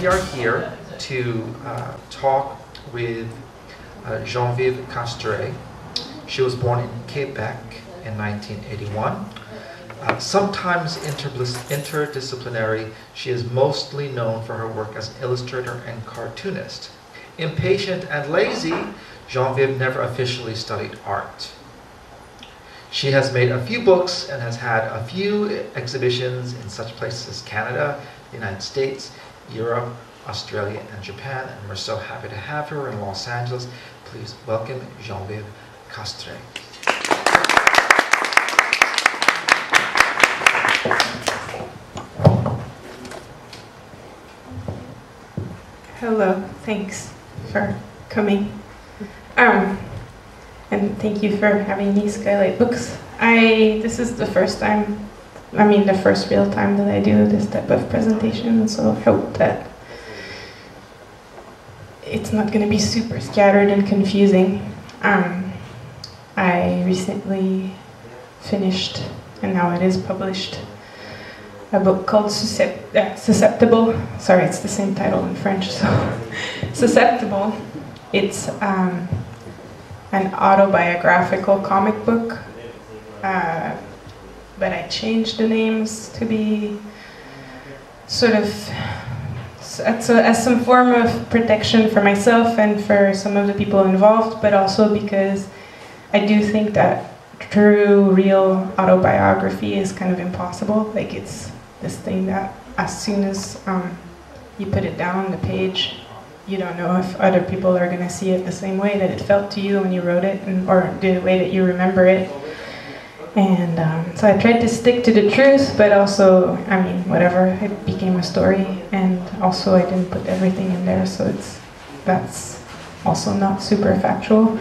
we are here to talk with Geneviève Castrée. She was born in Quebec in 1981. Sometimes interdisciplinary, she is mostly known for her work as an illustrator and cartoonist. Impatient and lazy, Geneviève never officially studied art. She has made a few books and has had a few exhibitions in such places as Canada, the United States, Europe, Australia, and Japan, and we're so happy to have her in Los Angeles. Please welcome Geneviève Castrée. Hello, thanks for coming. And thank you for having me, Skylight Books. This is the first time, the first real time that I do this type of presentation, so I hope that it's not going to be super scattered and confusing. I recently finished, and now it is published, a book called Susceptible. Sorry, it's the same title in French, so Susceptible. It's an autobiographical comic book, but I changed the names to be sort of as some form of protection for myself and for some of the people involved, but also because I do think that true, real autobiography is kind of impossible. Like, it's this thing that as soon as you put it down on the page, you don't know if other people are going to see it the same way that it felt to you when you wrote it, or the way that you remember it. And so I tried to stick to the truth, but also, whatever, it became a story. And also I didn't put everything in there, so that's also not super factual.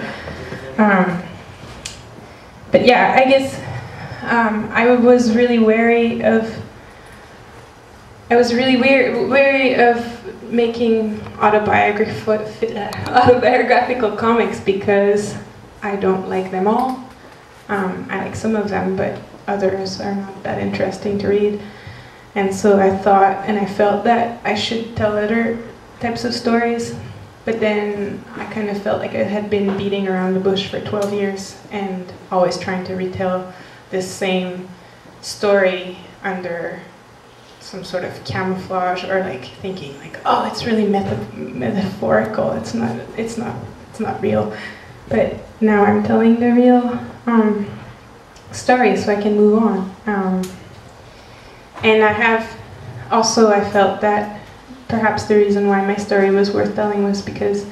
But yeah, I guess I was really wary of making autobiographical comics because I don't like them all. I like some of them, but others are not that interesting to read. And so I thought, and I felt that I should tell other types of stories, but then I kind of felt like I had been beating around the bush for 12 years and always trying to retell this same story under some sort of camouflage, or like thinking like, oh, it's really metaphorical, it's not real. But now I'm telling the real story so I can move on. And I have also, I felt that perhaps the reason why my story was worth telling was because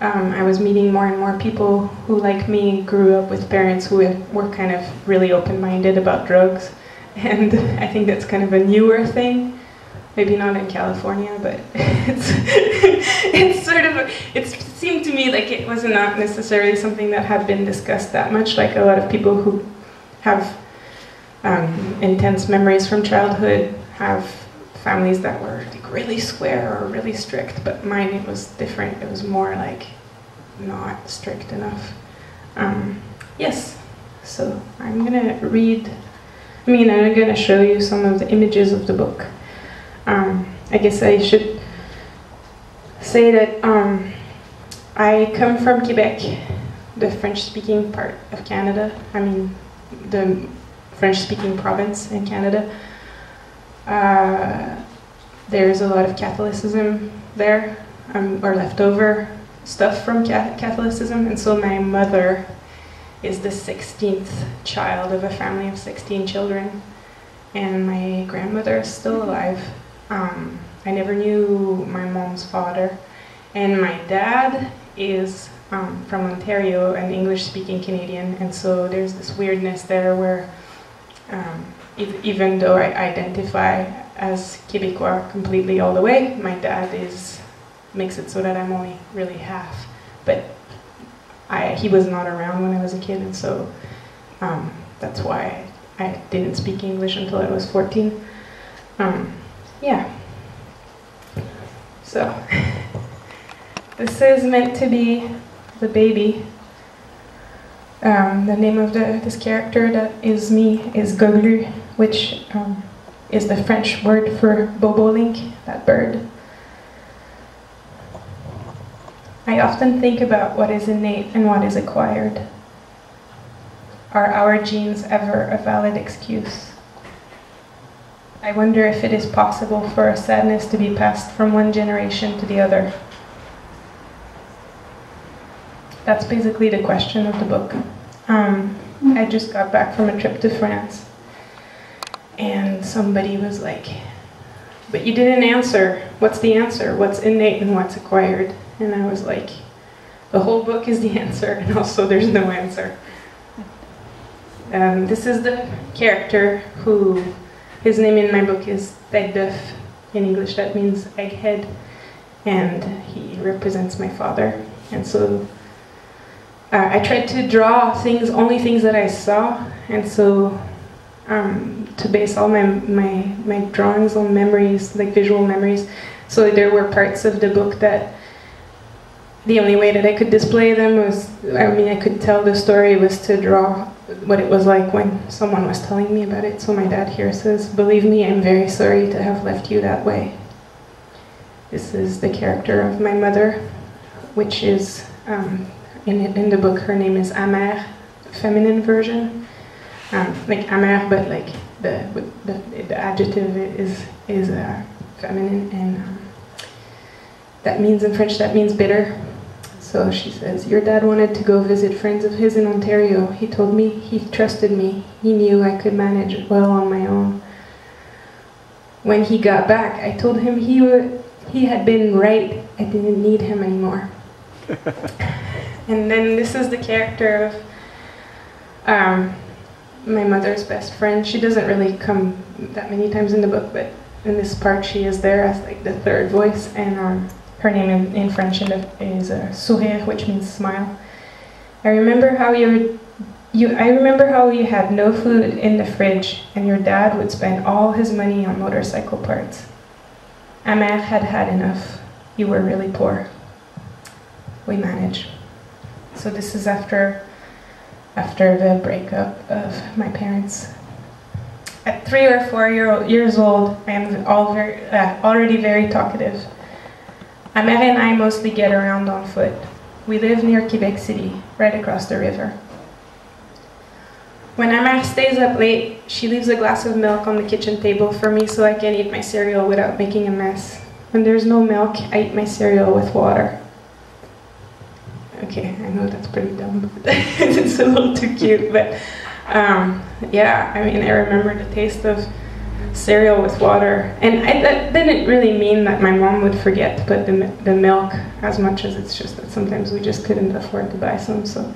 I was meeting more and more people who, like me, grew up with parents who were kind of really open-minded about drugs. And I think that's kind of a newer thing. Maybe not in California, but it's sort of, it seemed to me like it was not necessarily something that had been discussed that much. Like, a lot of people who have intense memories from childhood have families that were like really square or really strict, but mine, it was different. It was more like not strict enough. Yes, so I'm gonna read, I'm gonna show you some of the images of the book. I guess I should say that I come from Quebec, the French-speaking part of Canada, the French-speaking province in Canada. There's a lot of Catholicism there, or leftover stuff from Catholicism, and so my mother is the 16th child of a family of 16 children, and my grandmother is still alive. I never knew my mom's father, and my dad is from Ontario, an English-speaking Canadian, and so there's this weirdness there where even though I identify as Québécois completely all the way, my dad makes it so that I'm only really half, but he was not around when I was a kid, and so that's why I didn't speak English until I was 14. Yeah. So, this is meant to be the baby. The name of this character that is me is Goglu, which is the French word for bobolink, that bird. I often think about what is innate and what is acquired. Are our genes ever a valid excuse? I wonder if it is possible for a sadness to be passed from one generation to the other. That's basically the question of the book. I just got back from a trip to France, and somebody was like, but you didn't answer. What's the answer? What's innate and what's acquired? And I was like, the whole book is the answer, and also there's no answer. This is the character who, his name in my book is Tête d'œuf. In English that means egghead, and he represents my father. And so I tried to draw things, only things that I saw, and so to base all my drawings on memories, like visual memories. So there were parts of the book that the only way that I could display them was, I could tell the story was to draw what it was like when someone was telling me about it. So my dad here says, "Believe me, I'm very sorry to have left you that way." This is the character of my mother, which is, in the book, her name is Amère, feminine version. Like Amère, but like the adjective is feminine, and that means in French, that means bitter. So she says, your dad wanted to go visit friends of his in Ontario. He told me he trusted me. He knew I could manage well on my own. When he got back, I told him he had been right. I didn't need him anymore. And then this is the character of my mother's best friend. She doesn't really come that many times in the book, but in this part she is there as like the third voice, and her name in French is sourire, which means smile. I remember how you had no food in the fridge, and your dad would spend all his money on motorcycle parts. Amère had had enough. You were really poor. We manage. So this is after the breakup of my parents. At 3 or 4 years old, I am already very talkative. Amère and I mostly get around on foot. We live near Quebec City, right across the river. When Amère stays up late, she leaves a glass of milk on the kitchen table for me so I can eat my cereal without making a mess. When there's no milk, I eat my cereal with water. Okay, I know that's pretty dumb, but it's a little too cute, but yeah, I remember the taste of cereal with water, and that didn't really mean that my mom would forget to put the milk as much as it's just that sometimes we just couldn't afford to buy some, so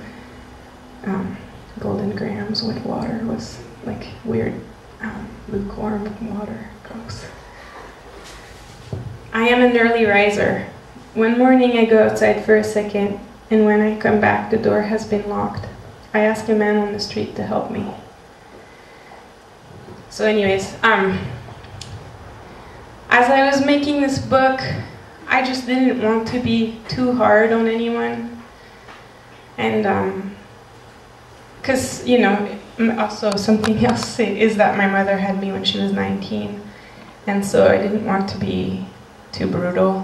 Golden Grahams with water was like weird lukewarm water, gross. I am an early riser. One morning I go outside for a second, and when I come back the door has been locked. I ask a man on the street to help me. So anyways, as I was making this book, I just didn't want to be too hard on anyone. And, 'cause, you know, also something else is that my mother had me when she was 19. And so I didn't want to be too brutal,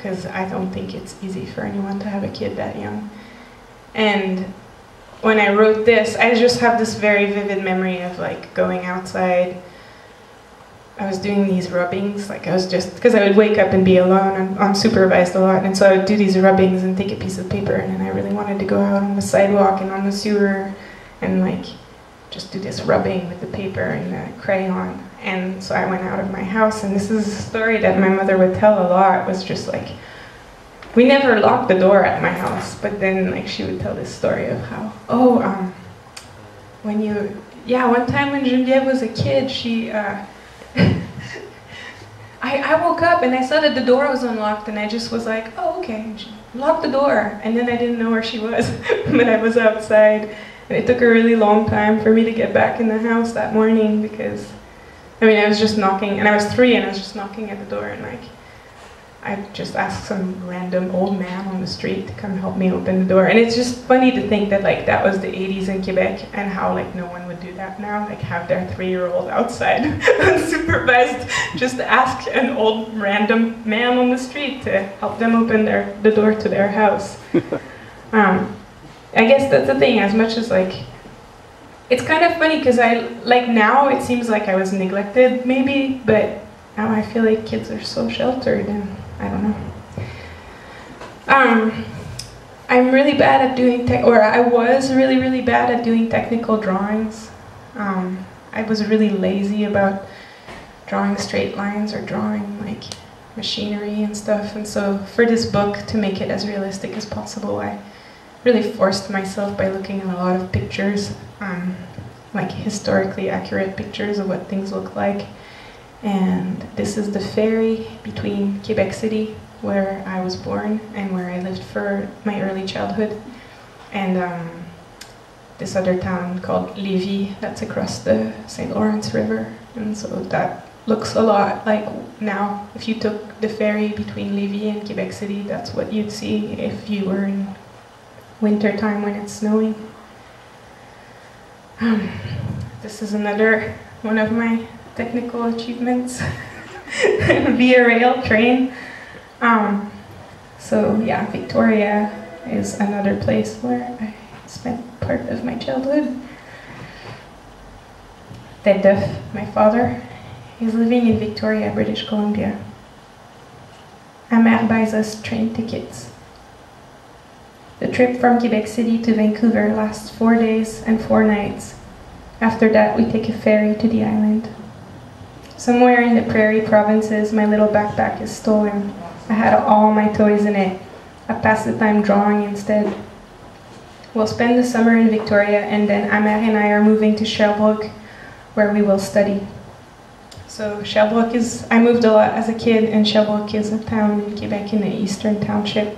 'cause I don't think it's easy for anyone to have a kid that young. And when I wrote this, I just have this very vivid memory of like going outside. I was doing these rubbings, like I was just, because I would wake up and be alone, and I'm supervised a lot, and so I would do these rubbings and take a piece of paper, and then I really wanted to go out on the sidewalk and on the sewer and like just do this rubbing with the paper and the crayon. And so I went out of my house, and this is a story that my mother would tell a lot, was just like, we never locked the door at my house, but then like she would tell this story of how, oh, one time when Geneviève was a kid, she, I woke up and I saw that the door was unlocked, and I just was like, oh, okay, and she locked the door, and then I didn't know where she was, but I was outside, and it took a really long time for me to get back in the house that morning, because, I was just knocking, and I was 3, and I was just knocking at the door, and like, I just asked some random old man on the street to come help me open the door. And it's just funny to think that like that was the 80s in Quebec and how like no one would do that now, like have their 3-year-old outside unsupervised, just ask an old random man on the street to help them open the door to their house. I guess that's the thing, as much as like, it's kind of funny because I, like now it seems like I was neglected maybe, but now I feel like kids are so sheltered and I don't know. I'm really bad at doing, I was really, really bad at doing technical drawings. I was really lazy about drawing straight lines or drawing like machinery and stuff. And so for this book, to make it as realistic as possible, I really forced myself by looking at a lot of pictures, like historically accurate pictures of what things look like. And this is the ferry between Quebec City, where I was born and where I lived for my early childhood, and this other town called Lévis that's across the St. Lawrence River. And so that looks a lot like now. If you took the ferry between Lévis and Quebec City, that's what you'd see if you were in winter time when it's snowing. This is another one of my technical achievements, via rail train. So yeah, Victoria is another place where I spent part of my childhood. Tête d'œuf, my father, is living in Victoria, British Columbia. Amère buys us train tickets. The trip from Quebec City to Vancouver lasts 4 days and 4 nights. After that, we take a ferry to the island. Somewhere in the prairie provinces, my little backpack is stolen. I had all my toys in it. I passed the time drawing instead. We'll spend the summer in Victoria, and then Amère and I are moving to Sherbrooke, where we will study. So Sherbrooke is, I moved a lot as a kid, and Sherbrooke is a town in Quebec in the eastern township.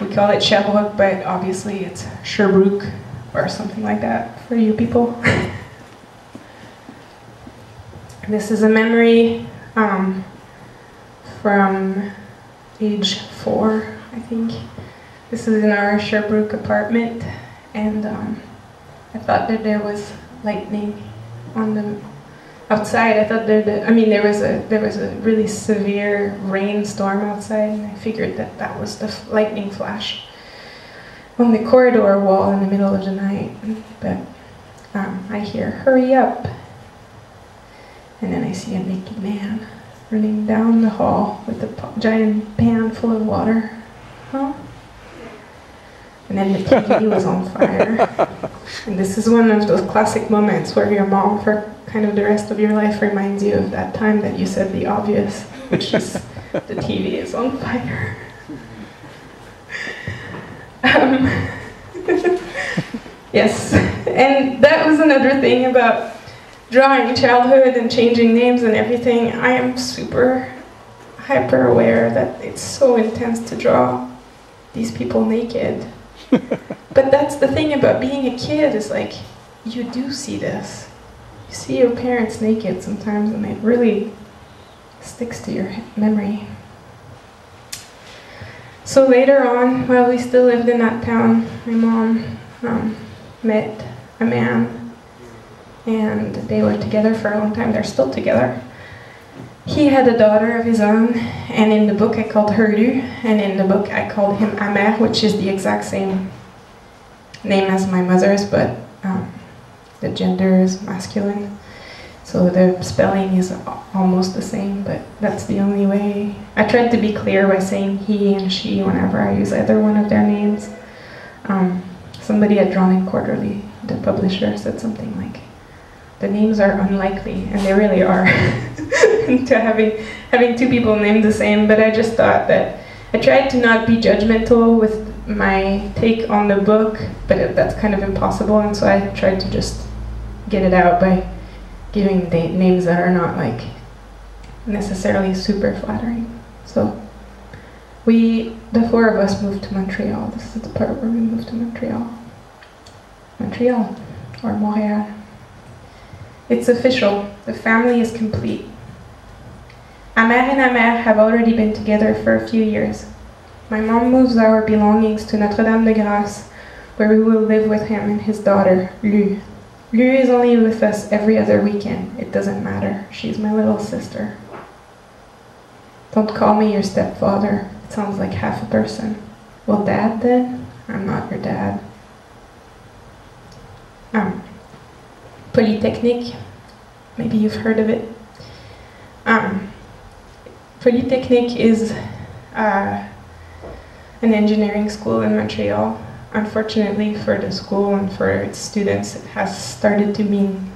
We call it Sherbrooke, but obviously it's Sherbrooke or something like that for you people. This is a memory from age 4, I think. This is in our Sherbrooke apartment, and I thought that there was lightning on the outside. I thought there was a really severe rainstorm outside, and I figured that that was the lightning flash on the corridor wall in the middle of the night. But I hear, "Hurry up!" And then I see a naked man running down the hall with a giant pan full of water. Huh? And then the TV was on fire. And this is one of those classic moments where your mom, for kind of the rest of your life, reminds you of that time that you said the obvious, which is the TV is on fire. Yes, and that was another thing about drawing childhood and changing names and everything. I am super hyper aware that it's so intense to draw these people naked. But that's the thing about being a kid, is like, you do see this. You see your parents naked sometimes, and it really sticks to your memory. So later on, while we still lived in that town, my mom met a man, and they were together for a long time. They're still together. He had a daughter of his own, and in the book I called her Lou, and in the book I called him Amère, which is the exact same name as my mother's, but the gender is masculine, so the spelling is almost the same, but that's the only way. I tried to be clear by saying he and she whenever I use either one of their names. Somebody at Drawing Quarterly, the publisher, said something like, "The names are unlikely," and they really are, to having two people named the same. But I just thought that I tried to not be judgmental with my take on the book, but that's kind of impossible, and so I tried to just get it out by giving names that are not like necessarily super flattering. So the four of us moved to Montreal. This is the part where we moved to Montreal. Montreal, or Montréal. It's official, the family is complete. Amer and Amer have already been together for a few years. My mom moves our belongings to Notre-Dame de Grâce, where we will live with him and his daughter, Lou. Lou is only with us every other weekend. It doesn't matter. She's my little sister. Don't call me your stepfather. It sounds like half a person. Well, Dad did? I'm not your dad. Polytechnique. Maybe you've heard of it. Polytechnique is an engineering school in Montreal. Unfortunately for the school and for its students, it has started to mean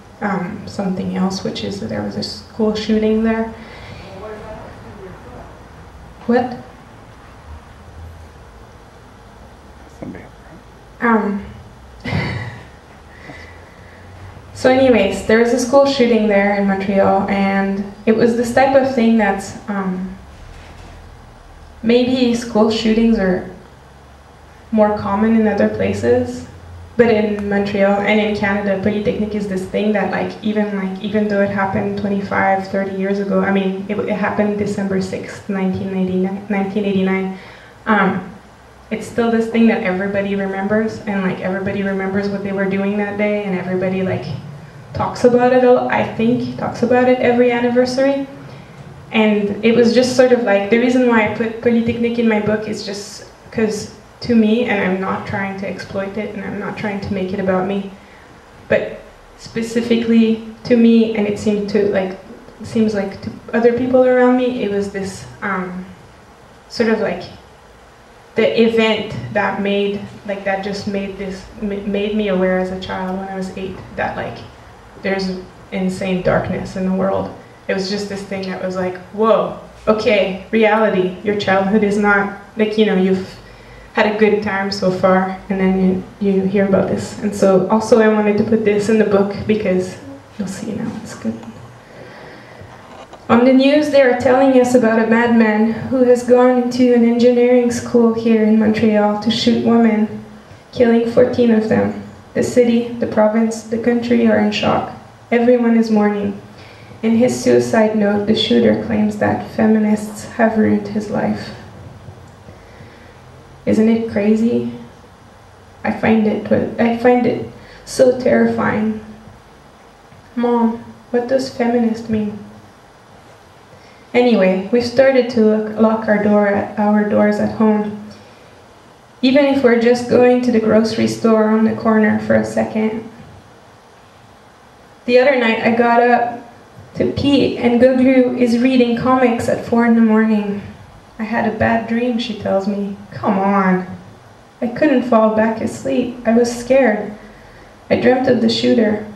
something else, which is that there was a school shooting there. What? So anyways, there was a school shooting there in Montreal, and it was this type of thing that's maybe school shootings are more common in other places, but in Montreal and in Canada, Polytechnique is this thing that even though it happened 25, 30 years ago, I mean, it happened December 6th, 1989, it's still this thing that everybody remembers, and everybody remembers what they were doing that day, and everybody talks about it, I think, talks about it every anniversary. And it was just sort of the reason why I put Polytechnique in my book is just because to me, and I'm not trying to exploit it, and I'm not trying to make it about me, but specifically to me, and it seemed to seems like to other people around me, it was this sort of the event that made made me aware as a child when I was 8 that there's insane darkness in the world. It was just this thing that was whoa, okay, reality. Your childhood is not you've had a good time so far, and then you hear about this. And so also I wanted to put this in the book because you'll see now, it's good. On the news, they are telling us about a madman who has gone into an engineering school here in Montreal to shoot women, killing 14 of them. The city, the province, the country are in shock. Everyone is mourning. In his suicide note, the shooter claims that feminists have ruined his life. Isn't it crazy? I find it so terrifying. Mom, what does feminist mean? Anyway, we've started to lock our doors at home. Even if we're just going to the grocery store on the corner for a second. The other night I got up to pee and Goglu is reading comics at 4 in the morning. I had a bad dream, she tells me. Come on. I couldn't fall back asleep. I was scared. I dreamt of the shooter.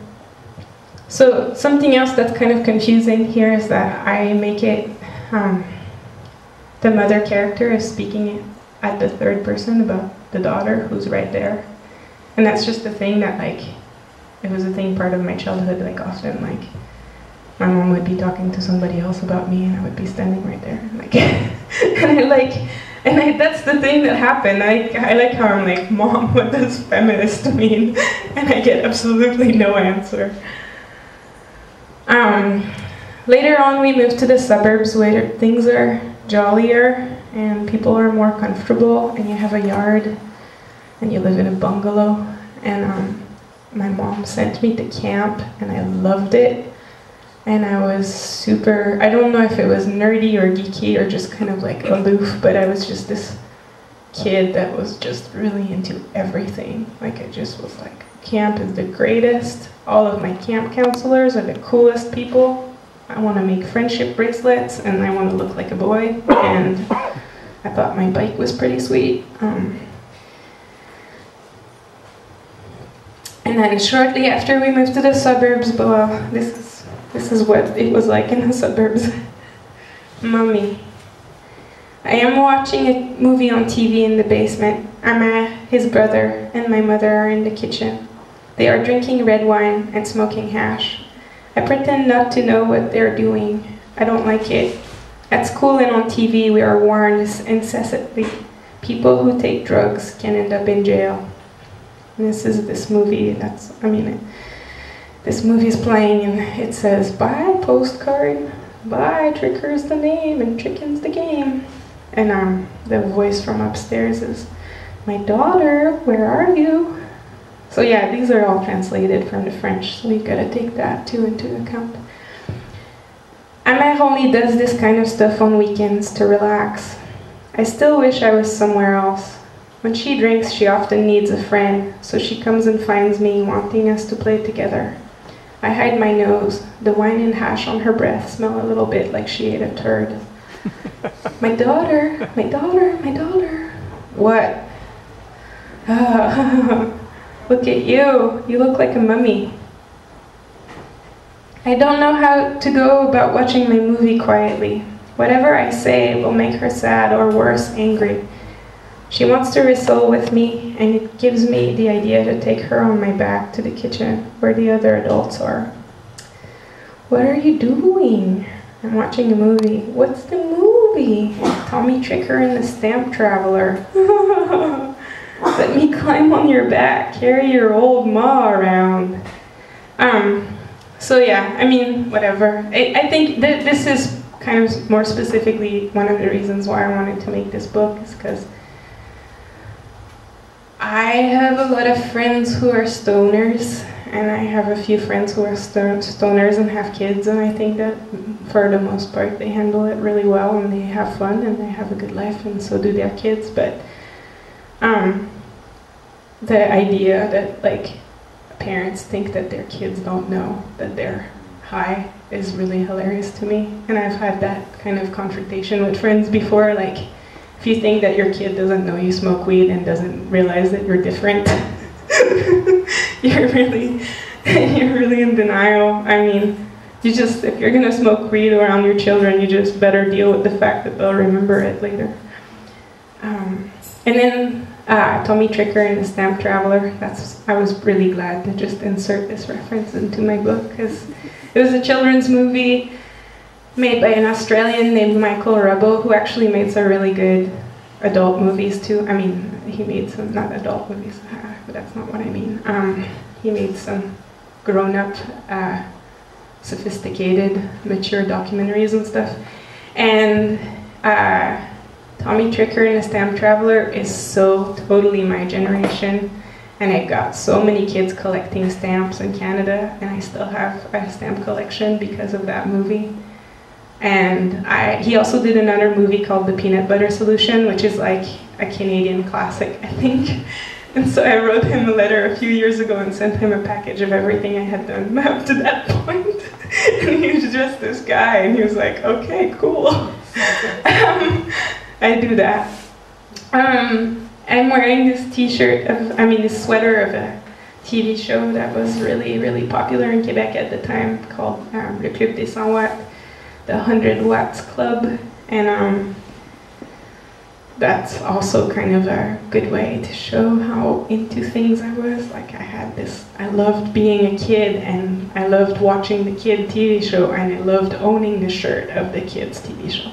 So something else that's kind of confusing here is that I make it, the mother character is speaking at the third person about the daughter who's right there. And that's just the thing that it was a thing part of my childhood, often my mom would be talking to somebody else about me, and I would be standing right there, and that's the thing that happened. I like how I'm like, Mom, what does feminist mean? And I get absolutely no answer. Later on, we moved to the suburbs where things are jollier, and people are more comfortable, and you have a yard, and you live in a bungalow, and my mom sent me to camp, and I loved it. And I was super, I don't know if it was nerdy or geeky or just kind of aloof, but I was just this kid that was just really into everything. I just was camp is the greatest. All of my camp counselors are the coolest people. I want to make friendship bracelets and I want to look like a boy. And I thought my bike was pretty sweet. And then shortly after we moved to the suburbs, but well, this is what it was like in the suburbs. Mommy. I am watching a movie on TV in the basement. Amar, his brother, and my mother are in the kitchen. They are drinking red wine and smoking hash. I pretend not to know what they're doing. I don't like it. At school and on TV, we are warned incessantly. People who take drugs can end up in jail. And this is this movie, this movie's playing and it says, buy a postcard, Bye, Tricker's the name and Trickin's the game. And the voice from upstairs is, my daughter, where are you? So yeah, these are all translated from the French, so you gotta take that too into account. Amer only does this kind of stuff on weekends to relax. I still wish I was somewhere else. When she drinks, she often needs a friend, so she comes and finds me, wanting us to play together. I hide my nose. The wine and hash on her breath smell a little bit like she ate a turd. My daughter, my daughter, my daughter. What? Look at you. You look like a mummy. I don't know how to go about watching my movie quietly. Whatever I say will make her sad or worse, angry. She wants to wrestle with me, and it gives me the idea to take her on my back to the kitchen where the other adults are. What are you doing? I'm watching a movie. What's the movie? Tommy Tricker and the Stamp Traveler. Let me climb on your back, carry your old ma around. So yeah, I mean, whatever. I think that this is kind of more specifically one of the reasons why I wanted to make this book, is because I have a lot of friends who are stoners, and I have a few friends who are stoners and have kids, and I think that for the most part they handle it really well, and they have fun and they have a good life, and so do their kids. But the idea that like parents think that their kids don't know that they're high is really hilarious to me. And I've had that kind of confrontation with friends before, like, if you think that your kid doesn't know you smoke weed and doesn't realize that you're different, you're really in denial. I mean, you just, if you're gonna smoke weed around your children, you just better deal with the fact that they'll remember it later. And then Tommy Tricker and the Stamp Traveler. I was really glad to just insert this reference into my book, because it was a children's movie made by an Australian named Michael Rubbo, who actually made some really good adult movies too. I mean, he made some, not adult movies, but that's not what I mean. He made some grown-up, sophisticated, mature documentaries and stuff. And Tommy Tricker and the Stamp Traveler is so totally my generation, and I got so many kids collecting stamps in Canada, and I still have a stamp collection because of that movie. And he also did another movie called The Peanut Butter Solution, which is like a Canadian classic, I think. And so I wrote him a letter a few years ago and sent him a package of everything I had done up to that point. And he was just this guy, and he was like, okay, cool. I do that. I'm wearing this t-shirt of, I mean, this sweater of a TV show that was really, really popular in Quebec at the time, called Le Club des 100 Watts. The 100 Watts Club, and that's also kind of a good way to show how into things I was. Like, I loved being a kid, and I loved watching the kid TV show, and I loved owning the shirt of the kids TV show.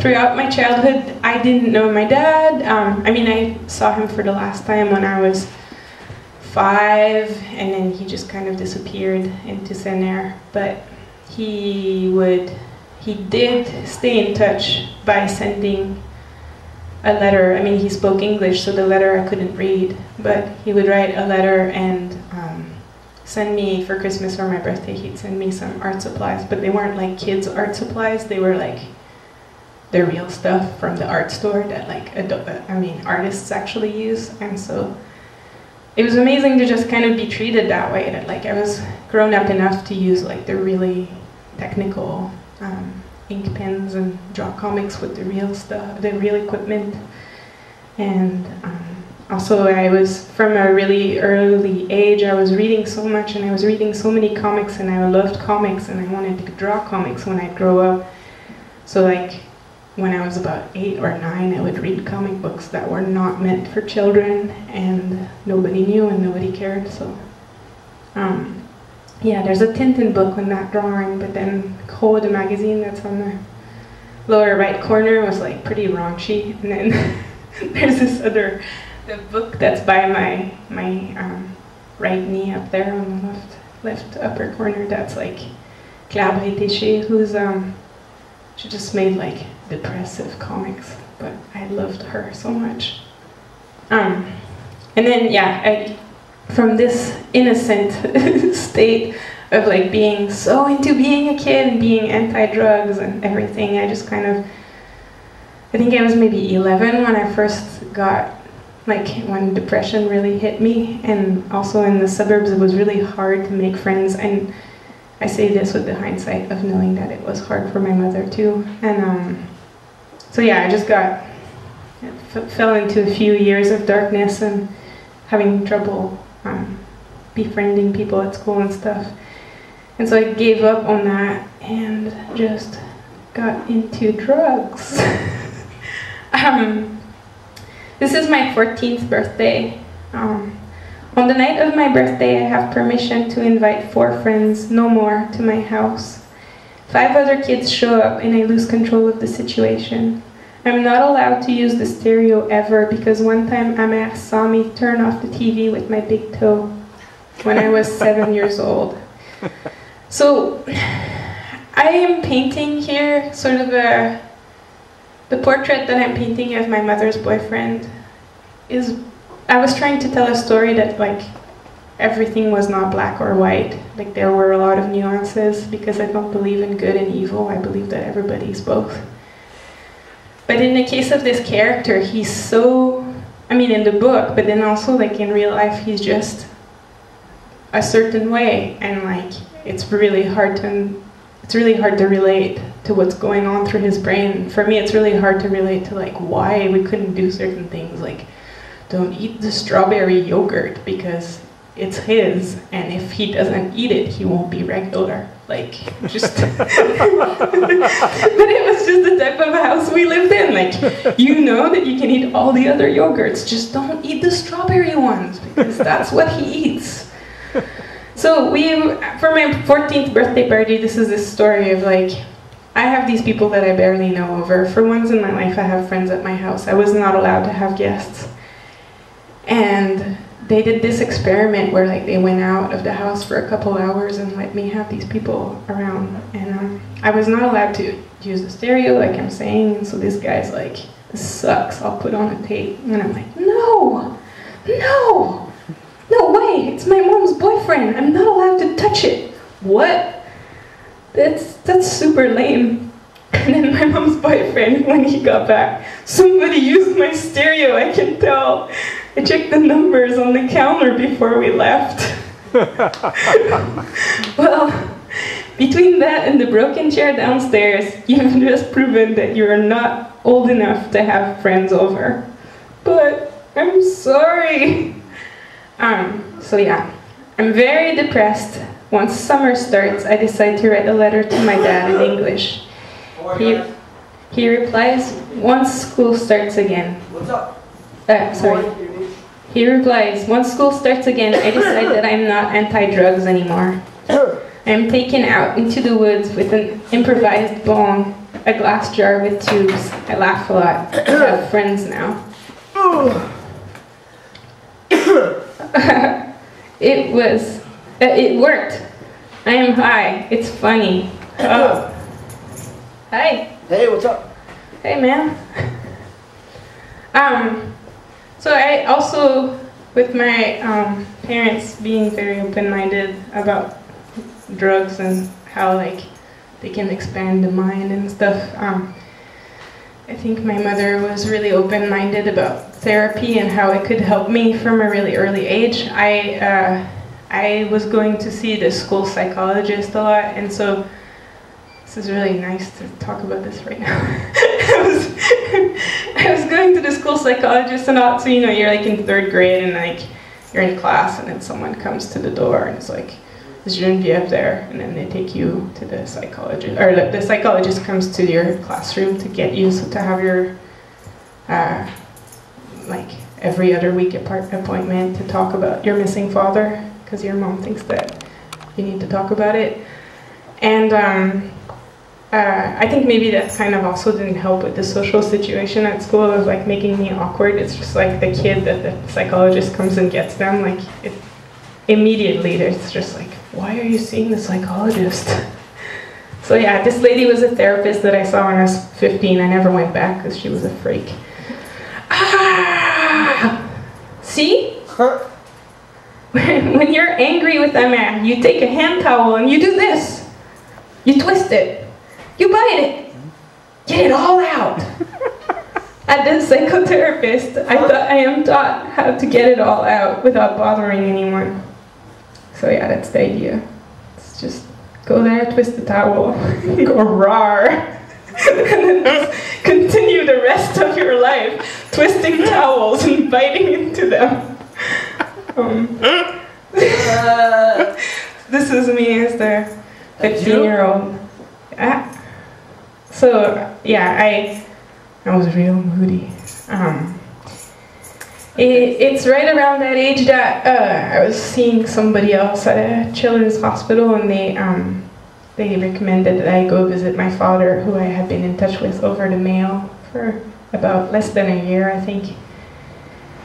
Throughout my childhood, I didn't know my dad. I mean, I saw him for the last time when I was 5, and then he just kind of disappeared into thin air. But he did stay in touch by sending a letter. I mean, he spoke English, so the letter I couldn't read, but he would write a letter and send me, for Christmas or my birthday, he'd send me some art supplies, but they weren't like kids' art supplies. They were like the real stuff from the art store that like artists actually use. And so it was amazing to just kind of be treated that way, that like I was grown up enough to use like the really technical ink pens and draw comics with the real stuff, the real equipment. And also I was, from a really early age, I was reading so much, and I was reading so many comics, and I loved comics, and I wanted to draw comics when I grew up. So like when I was about 8 or 9, I would read comic books that were not meant for children, and nobody knew and nobody cared. So yeah, there's a Tintin book with that drawing, but then Code, the magazine that's on the lower right corner, was like pretty raunchy. And then there's this other, the book that's by my right knee up there on the left, left upper corner, that's like Claire Bretécher, who's, she just made like depressive comics, but I loved her so much. And then, yeah, from this innocent state of like being so into being a kid and being anti-drugs and everything, I just kind of, I think I was maybe 11 when I first got, like when depression really hit me, and also in the suburbs it was really hard to make friends, and I say this with the hindsight of knowing that it was hard for my mother too, and so yeah, I just got, fell into a few years of darkness and having trouble befriending people at school and stuff, and so I gave up on that and just got into drugs. This is my 14th birthday. On the night of my birthday, I have permission to invite 4 friends, no more, to my house. 5 other kids show up and I lose control of the situation. I'm not allowed to use the stereo ever because one time Amer saw me turn off the TV with my big toe when I was 7 years old. So I am painting here sort of a... The portrait that I'm painting of my mother's boyfriend is, I was trying to tell a story that like everything was not black or white, like there were a lot of nuances, because I don't believe in good and evil, I believe that everybody's both. But in the case of this character, he's so, I mean in the book, but then also like in real life, he's just a certain way, and like it's really hard to relate to what's going on through his brain. For me, it's really hard to relate to like why we couldn't do certain things, like don't eat the strawberry yogurt because it's his, and if he doesn't eat it, he won't be regular. Like, just... But it was just the type of house we lived in. Like, you know that you can eat all the other yogurts, just don't eat the strawberry ones because that's what he eats. So for my 14th birthday party, this is this story of like, I have these people that I barely know over. For once in my life, I have friends at my house. I was not allowed to have guests. And they did this experiment where like they went out of the house for a couple hours and let me have these people around. And I was not allowed to use the stereo, like I'm saying. And so this guy's like, this sucks, I'll put on a tape. And I'm like, no, no. No way, it's my mom's boyfriend. I'm not allowed to touch it. What? That's super lame. And then my mom's boyfriend, when he got back, somebody used my stereo, I can tell. I checked the numbers on the counter before we left. Well, between that and the broken chair downstairs, you've just proven that you're not old enough to have friends over. But I'm sorry. So yeah, I'm very depressed. Once summer starts, I decide to write a letter to my dad in English. He replies, once school starts again. What's up? Sorry. He replies, once school starts again, I decide that I'm not anti-drugs anymore. I'm taken out into the woods with an improvised bong, a glass jar with tubes. I laugh a lot. I have friends now. It worked. I am high. It's funny. Oh. Hi. Hey, what's up? Hey, man. So I also, with my parents being very open-minded about drugs and how like they can expand the mind and stuff. I think my mother was really open-minded about therapy and how it could help me from a really early age. I was going to see the school psychologist a lot, and so this is really nice to talk about this right now. I was going to the school psychologist a lot, so you know, you're like in 3rd grade and like you're in class and then someone comes to the door and it's like, is Geneviève there? And then they take you to the psychologist, or the psychologist comes to your classroom to get you, so to have your like every other week appointment to talk about your missing father, because your mom thinks that you need to talk about it. And I think maybe that kind of also didn't help with the social situation at school of like making me awkward. It's just like the kid that the psychologist comes and gets them, like immediately there's just like, why are you seeing the psychologist? So yeah, this lady was a therapist that I saw when I was 15. I never went back because she was a freak. Ah! See? Huh? When you're angry with a man, you take a hand towel and you do this. You twist it. You bite it. Get it all out. At this psychotherapist, I am taught how to get it all out without bothering anyone. So yeah, that's the idea. It's just go there, twist the towel, go roar, and then continue the rest of your life twisting towels and biting into them. This is me as the 15-year-old. So yeah, I was real moody. It's right around that age that I was seeing somebody else at a children's hospital, and they recommended that I go visit my father, who I had been in touch with over the mail for about less than a year, I think.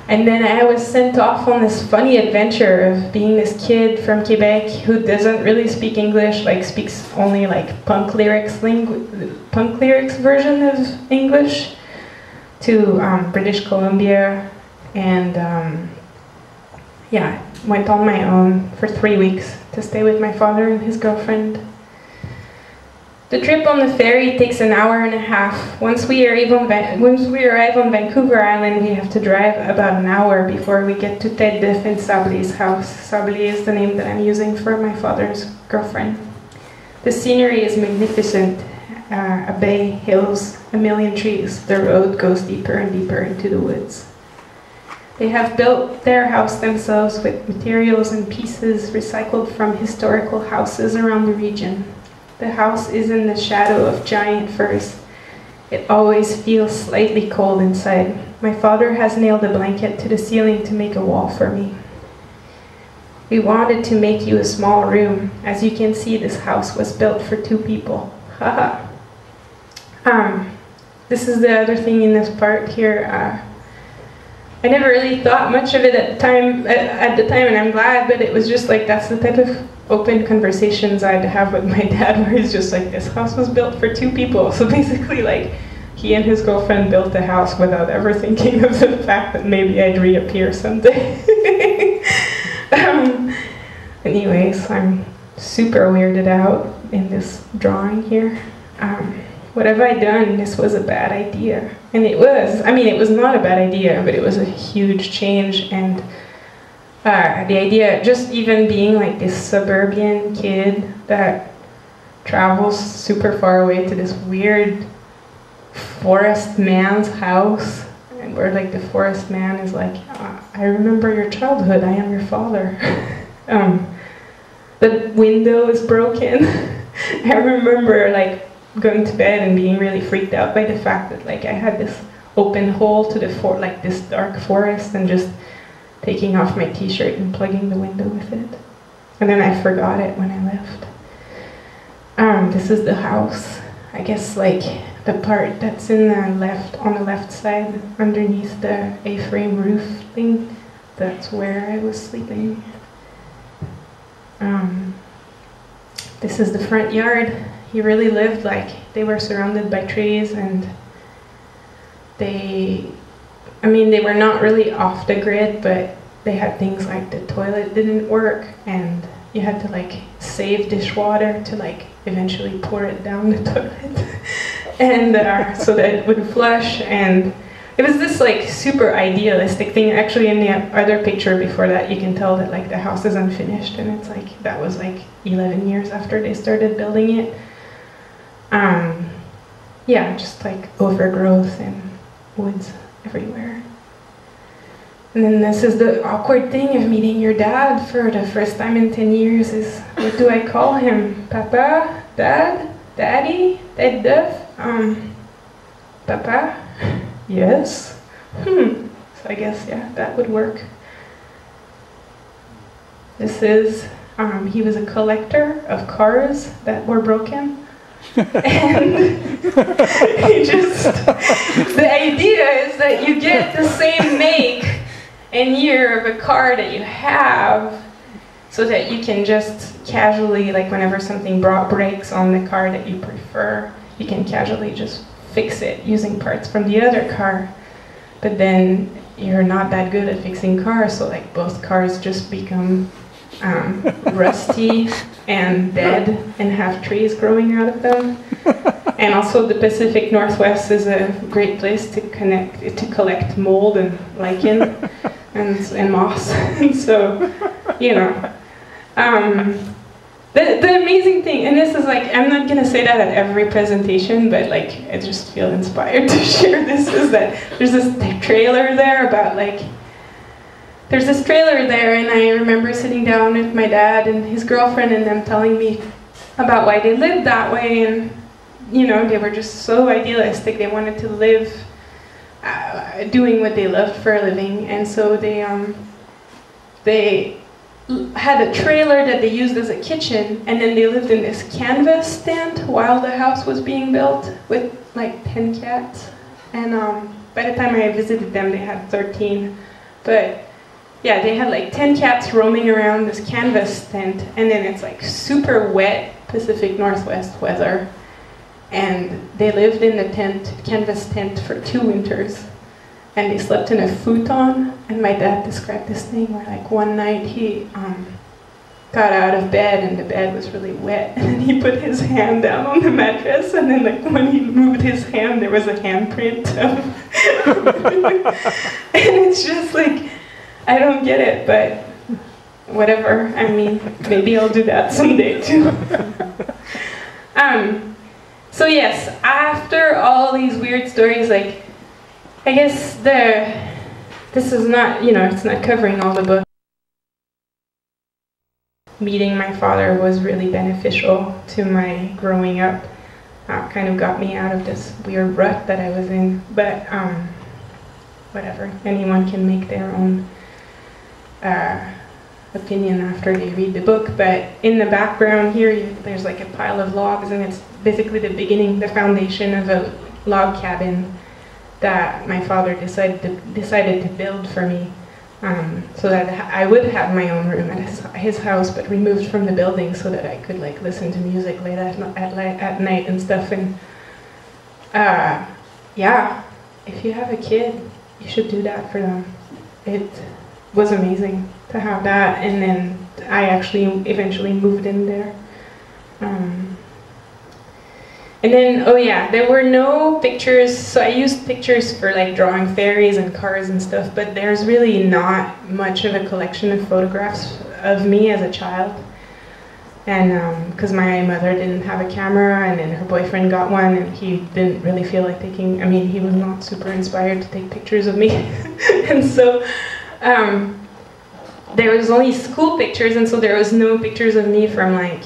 And then I was sent off on this funny adventure of being this kid from Quebec who doesn't really speak English, like speaks only like punk lyrics version of English, to British Columbia, and yeah, went on my own for 3 weeks to stay with my father and his girlfriend. The trip on the ferry takes an hour and a half. Once we arrive on Vancouver Island, we have to drive about an hour before we get to Tête d'Œuf and Sablé's house. Sablé is the name that I'm using for my father's girlfriend. The scenery is magnificent. A bay, hills, a million trees. The road goes deeper and deeper into the woods. They have built their house themselves with materials and pieces recycled from historical houses around the region. The house is in the shadow of giant firs. It always feels slightly cold inside. My father has nailed a blanket to the ceiling to make a wall for me. We wanted to make you a small room. As you can see, this house was built for 2 people. Haha. This is the other thing in this part here. I never really thought much of it at the time, and I'm glad, but it was just like, that's the type of open conversations I'd have with my dad, where he's just like, this house was built for 2 people. So basically, like, he and his girlfriend built the house without ever thinking of the fact that maybe I'd reappear someday. Anyways, I'm super weirded out in this drawing here. What have I done? This was a bad idea. And it was, I mean, it was not a bad idea, but it was a huge change. And the idea, just even being like this suburban kid that travels super far away to this weird forest man's house, and where like the forest man is like, I remember your childhood, I am your father. The window is broken. I remember like going to bed and being really freaked out by the fact that like I had this open hole to the like this dark forest, and just taking off my t-shirt and plugging the window with it. And then I forgot it when I left. This is the house. I guess like the part that's in the left, on the left side, underneath the A-frame roof thing, that's where I was sleeping. This is the front yard. He really lived like, they were surrounded by trees, and they were not really off the grid, but they had things like the toilet didn't work, and you had to like save dishwater to like eventually pour it down the toilet and so that it would flush. And it was this like super idealistic thing. Actually, in the other picture before that, you can tell that like the house is unfinished, and it's like, that was like 11 years after they started building it. Yeah, just like overgrowth and woods everywhere. And then this is the awkward thing of meeting your dad for the first time in 10 years is, what do I call him? Papa? Dad? Daddy? Tête d'œuf? Papa? Yes? So I guess, yeah, that would work. This is, he was a collector of cars that were broken. And you just, the idea is that you get the same make and year of a car that you have, so that you can just casually, like whenever something breaks on the car that you prefer, you can casually just fix it using parts from the other car. But then you're not that good at fixing cars, so like both cars just become rusty and dead and have trees growing out of them. And also the Pacific Northwest is a great place to collect mold and lichen and moss. So, you know. The amazing thing, and this is like, I'm not going to say that at every presentation, but like, I just feel inspired to share this, is that there's this trailer there about like, there's this trailer there, and I remember sitting down with my dad and his girlfriend and them telling me about why they lived that way, and you know, they were just so idealistic, they wanted to live doing what they loved for a living, and so they had a trailer that they used as a kitchen, and then they lived in this canvas tent while the house was being built with like 10 cats, and by the time I visited them they had 13, but yeah, they had like 10 cats roaming around this canvas tent, and then it's like super wet Pacific Northwest weather. And they lived in the tent, canvas tent, for 2 winters. And they slept in a futon. And my dad described this thing where like one night he got out of bed and the bed was really wet. And he put his hand down on the mattress. And then like when he moved his hand, there was a handprint of And it's just like, I don't get it, but whatever. I mean, maybe I'll do that someday too. So yes, after all these weird stories, like, I guess this is not, you know, it's not covering all the book. Meeting my father was really beneficial to my growing up. Kind of got me out of this weird rut that I was in, but whatever, anyone can make their own opinion after they read the book, but in the background here, there's like a pile of logs, and it's basically the beginning, the foundation of a log cabin that my father decided to build for me, so that I would have my own room at his house, but removed from the building, so that I could like listen to music late at night and stuff. And yeah, if you have a kid, you should do that for them. It was amazing to have that, and then I actually eventually moved in there. And then, oh yeah, there were no pictures, so I used pictures for like drawing fairies and cars and stuff, but there's really not much of a collection of photographs of me as a child. And because my mother didn't have a camera, and then her boyfriend got one, and he didn't really feel like taking, I mean, he was not super inspired to take pictures of me. And so, there was only school pictures, and so there was no pictures of me from like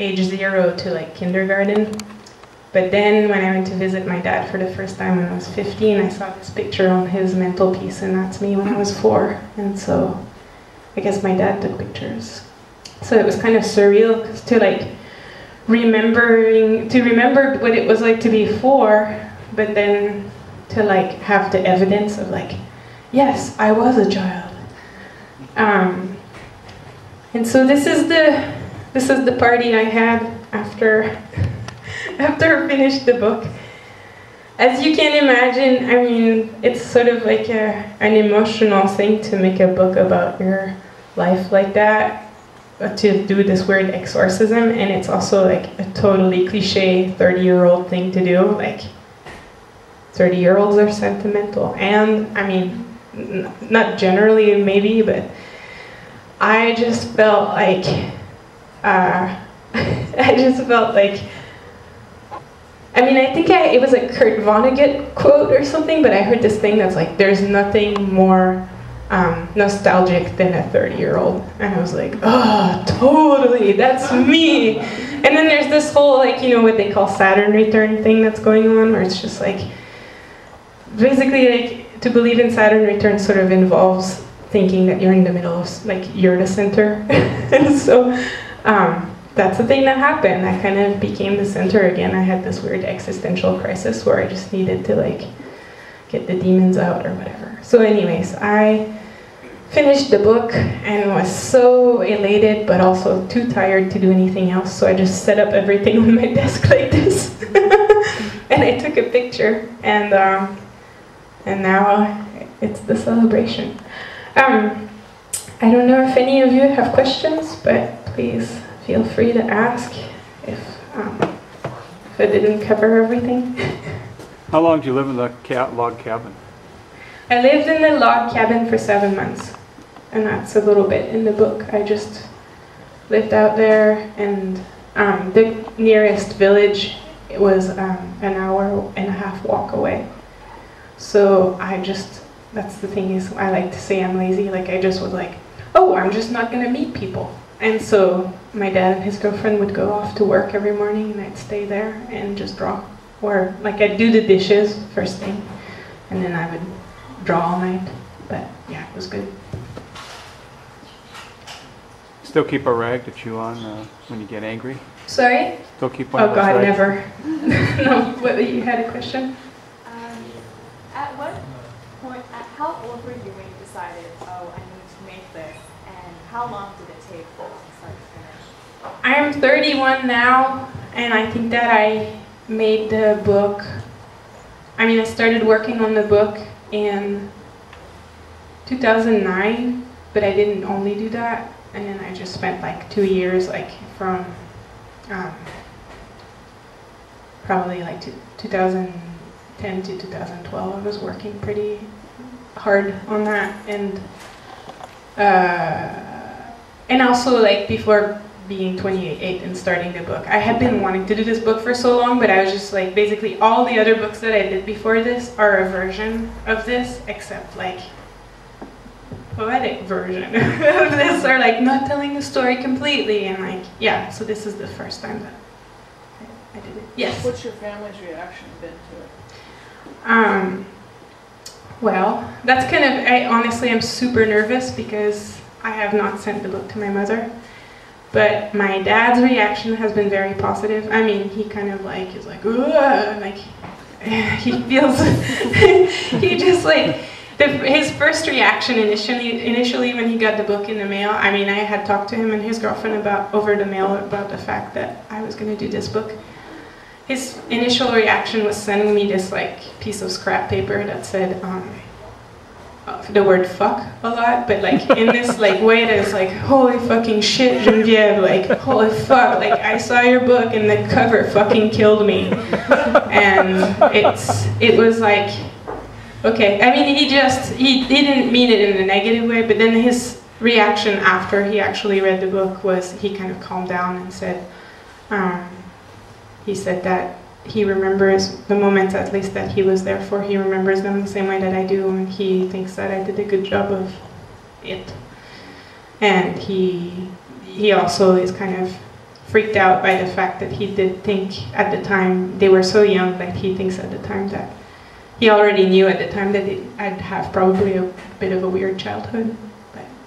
age 0 to like kindergarten. But then when I went to visit my dad for the first time when I was 15, I saw this picture on his mantelpiece, and that's me when I was 4. And so I guess my dad took pictures. So it was kind of surreal to like remember what it was like to be 4, but then to like have the evidence of like, yes, I was a child. And so this is the party I had after I finished the book. As you can imagine, I mean, it's sort of like an emotional thing to make a book about your life like that, to do this weird exorcism, and it's also like a totally cliche 30-year-old thing to do. Like, 30-year-olds are sentimental, and I mean, not generally maybe, but I just felt like I mean, I think it was a Kurt Vonnegut quote or something, but I heard this thing that's like, there's nothing more nostalgic than a 30-year-old. And I was like, oh, totally, that's me. And then there's this whole, like, you know, what they call Saturn return thing that's going on, where it's just like, basically, like, to believe in Saturn return sort of involves thinking that you're in the middle of, like, you're the center. And so, that's the thing that happened. I kind of became the center again. I had this weird existential crisis where I just needed to like get the demons out or whatever. So anyways, I finished the book and was so elated, but also too tired to do anything else, so I just set up everything on my desk like this. And I took a picture, and now it's the celebration. I don't know if any of you have questions, but please feel free to ask if I didn't cover everything. How long did you live in the log cabin? I lived in the log cabin for 7 months, and that's a little bit in the book. I just lived out there, and the nearest village was an hour and a half walk away. So I just, that's the thing is, I like to say I'm lazy. Like I just would like, oh, I'm just not gonna meet people. And so my dad and his girlfriend would go off to work every morning, and I'd stay there and just draw. Or like I'd do the dishes first thing, and then I would draw all night. But yeah, it was good. Still keep a rag to chew on when you get angry? Sorry? Still keep one of those rags? Oh God, never. No, what, you had a question? At what point, at how old were you when you decided, oh, I need to make this, and how long did it take from start to finish? I am 31 now, and I think that I made the book, I mean, I started working on the book in 2009, but I didn't only do that, and then I just spent like 2 years, like from probably like 2010 to 2012, I was working pretty hard on that, and also like before being 28 and starting the book, I had been wanting to do this book for so long, but I was just like, basically all the other books that I did before this are a version of this, except like poetic version of this, or like not telling the story completely, and like, yeah, so this is the first time that I did it. Yes? What's your family's reaction been to it? Well, that's kind of, I honestly am super nervous because I have not sent the book to my mother. But my dad's reaction has been very positive. I mean, he kind of like is like, ugh, like he feels, he just like, his first reaction initially when he got the book in the mail, I mean, I had talked to him and his girlfriend about over the mail about the fact that I was gonna do this book. His initial reaction was sending me this like piece of scrap paper that said, the word fuck a lot, but like in this like way that's like, holy fucking shit, Geneviève, like holy fuck, like I saw your book and the cover fucking killed me. And it was like, okay, I mean, he just, he didn't mean it in a negative way, but then his reaction after he actually read the book was, he kind of calmed down and said, he said that he remembers the moments, at least, that he was there for. He remembers them the same way that I do, and he thinks that I did a good job of it. And he also is kind of freaked out by the fact that he did think at the time, they were so young, that he thinks at the time that, he already knew at the time that I'd have probably a bit of a weird childhood.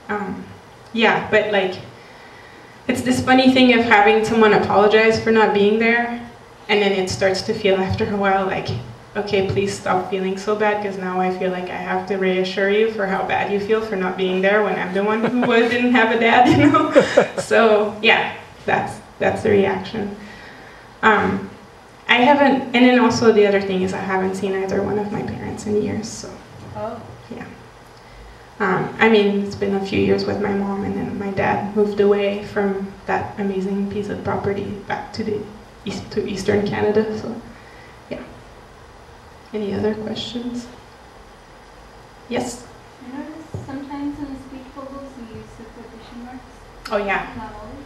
But yeah, but like, it's this funny thing of having someone apologize for not being there. And then it starts to feel after a while like, okay, please stop feeling so bad, because now I feel like I have to reassure you for how bad you feel for not being there when I'm the one who didn't have a dad, you know? So yeah, that's the reaction. I haven't, and then also the other thing is I haven't seen either one of my parents in years, so. Oh. Yeah. I mean, it's been a few years with my mom, and then my dad moved away from that amazing piece of property back to the Eastern Canada, so yeah. Any other questions? Yes? I notice sometimes in the speech bubbles you use the quotation marks. Oh yeah. Novels.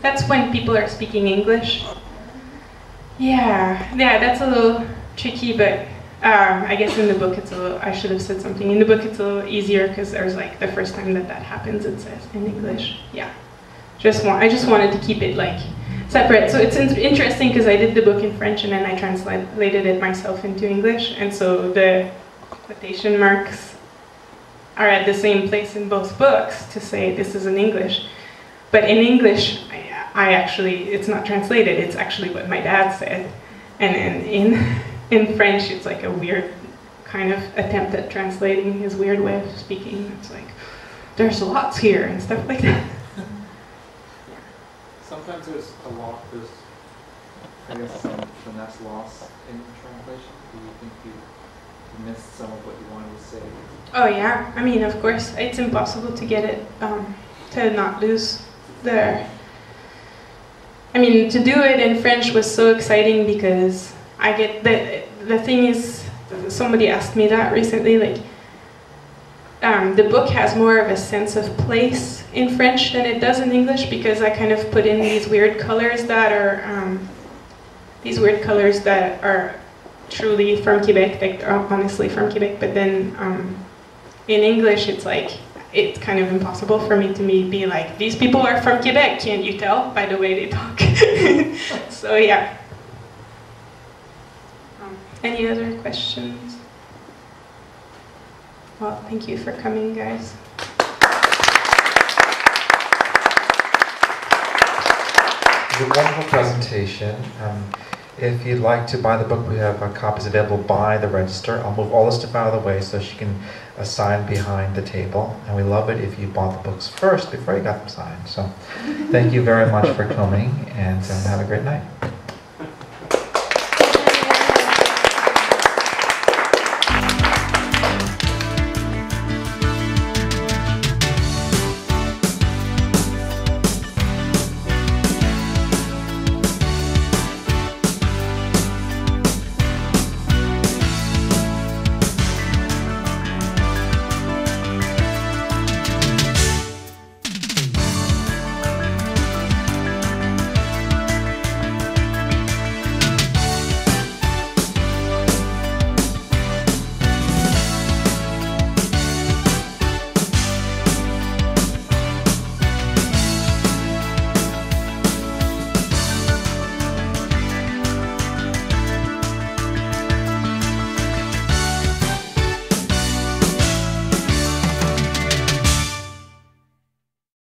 That's when people are speaking English. Yeah, yeah, that's a little tricky, but I guess in the book it's a little, I should have said something. In the book it's a little easier because there's like the first time that happens it says in English. Yeah. I just wanted to keep it like separate. So it's interesting because I did the book in French and then I translated it myself into English, and so the quotation marks are at the same place in both books to say this is in English. But in English, I actually, it's not translated, it's actually what my dad said. And then in French, it's like a weird kind of attempt at translating his weird way of speaking. It's like, there's lots here and stuff like that. Sometimes there's a lot, there's, I guess, some finesse loss in translation. Do you think you missed some of what you wanted to say? Oh yeah, I mean, of course, it's impossible to get it, to not lose the... I mean, to do it in French was so exciting because I get the thing is, somebody asked me that recently, like, the book has more of a sense of place in French than it does in English because I kind of put in these weird colors that are truly from Quebec, like honestly from Quebec, but then in English it's like, it's kind of impossible for me to be like, these people are from Quebec, can't you tell by the way they talk? So yeah. Any other questions? Well, thank you for coming, guys. It's a wonderful presentation. If you'd like to buy the book, we have copies available by the register. I'll move all this stuff out of the way so she can sign behind the table. And we love it if you bought the books first before you got them signed. So thank you very much for coming, and have a great night.